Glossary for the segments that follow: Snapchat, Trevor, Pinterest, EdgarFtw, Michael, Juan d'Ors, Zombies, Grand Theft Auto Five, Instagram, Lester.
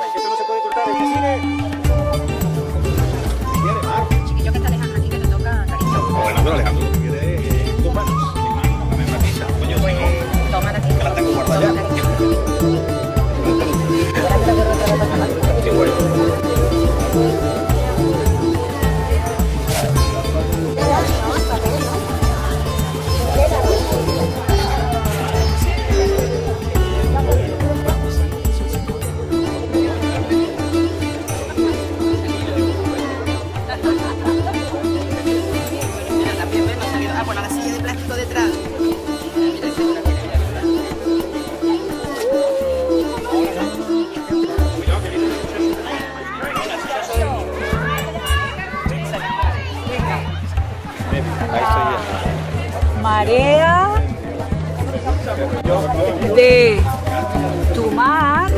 Esto no se puede cortar, es que sigue. marea de tu mar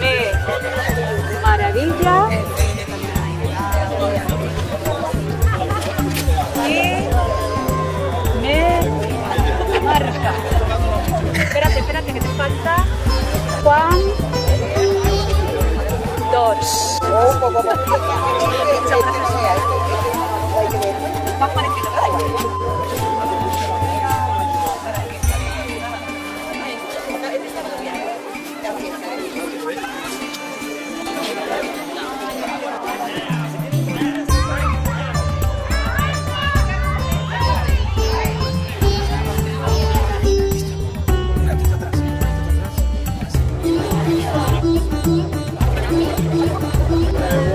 me maravilla y me marca. Espérate, espérate, que te falta Juan d'Ors. Más parecido, ¿verdad?